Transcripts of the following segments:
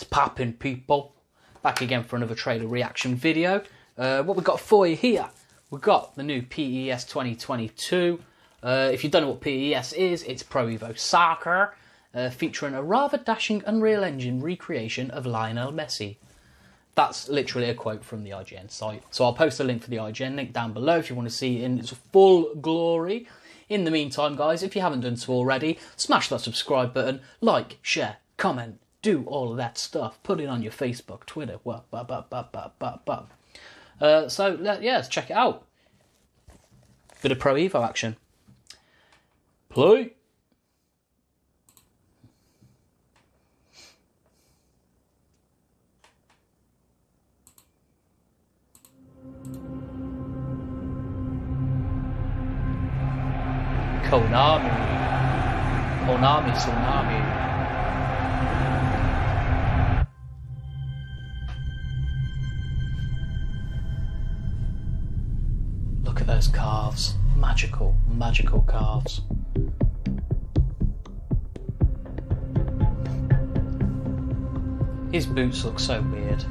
What's poppin', people? Back again for another trailer reaction video. What we got for you here? We've got the new PES 2022. If you don't know what PES is, it's Pro Evo Soccer, featuring a rather dashing Unreal Engine recreation of Lionel Messi. That's literally a quote from the IGN site. So I'll post a link for the IGN link down below if you want to see it in its full glory. In the meantime, guys, if you haven't done so already, smash that subscribe button, like, share, comment, do all of that stuff. Put it on your Facebook, Twitter, so, yeah, let's check it out. Bit of Pro Evo action. Play. Konami tsunami. Look at those calves. Magical, magical calves. His boots look so weird.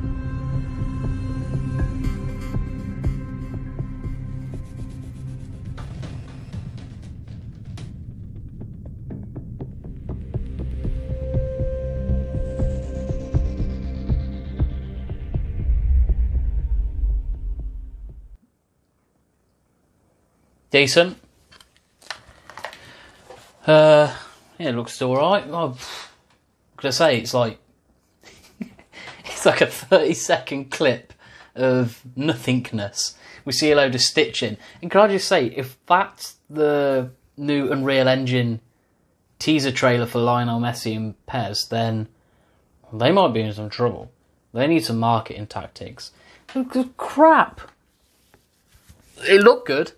Decent. Yeah, it looks alright. I'm gonna say it's like it's like a 30-second clip of nothingness. We see a load of stitching. And can I just say, if that's the new Unreal Engine teaser trailer for Lionel Messi and Pez, then they might be in some trouble. They need some marketing tactics. Crap. It looked good.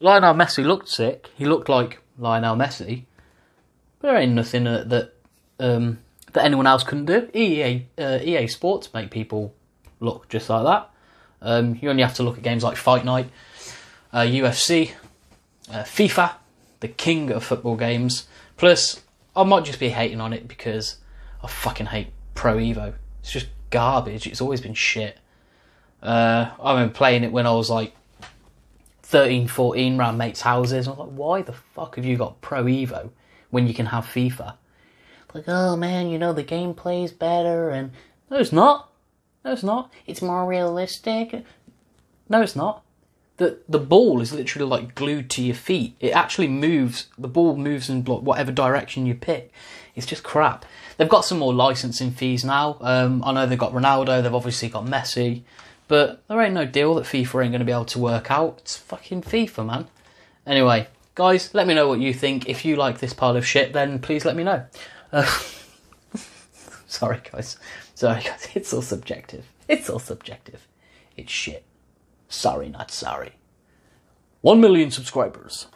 Lionel Messi looked sick. He looked like Lionel Messi. There ain't nothing that anyone else couldn't do. EA Sports make people look just like that. You only have to look at games like Fight Night, UFC, FIFA, the king of football games. Plus, I might just be hating on it because I fucking hate Pro Evo. It's just garbage. It's always been shit. I've been playing it when I was like 13, 14 round mates' houses. I was like, why the fuck have you got Pro Evo when you can have FIFA? Like, oh man, you know, the gameplay's better and... No, it's not. No, it's not. It's more realistic. No, it's not. The ball is literally like glued to your feet. It actually moves. The ball moves in whatever direction you pick. It's just crap. They've got some more licensing fees now. I know they've got Ronaldo. They've obviously got Messi. But there ain't no deal that FIFA ain't going to be able to work out. It's fucking FIFA, man. Anyway, guys, let me know what you think. If you like this pile of shit, then please let me know. Sorry, guys. Sorry, guys. It's all subjective. It's all subjective. It's shit. Sorry, not sorry. 1 million subscribers.